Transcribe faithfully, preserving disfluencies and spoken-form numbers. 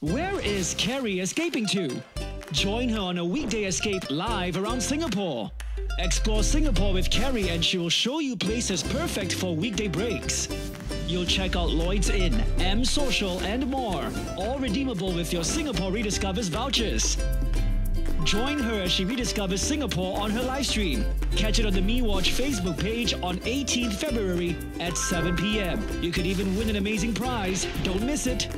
Where is Carrie escaping to? Join her on a weekday escape live around Singapore. Explore Singapore with Carrie and she will show you places perfect for weekday breaks. You'll check out Lloyd's Inn, M Social and more, all redeemable with your Singapore Rediscovers vouchers. Join her as she rediscovers Singapore on her live stream. Catch it on the MeWatch Facebook page on eighteenth February at seven p m You could even win an amazing prize. Don't miss it.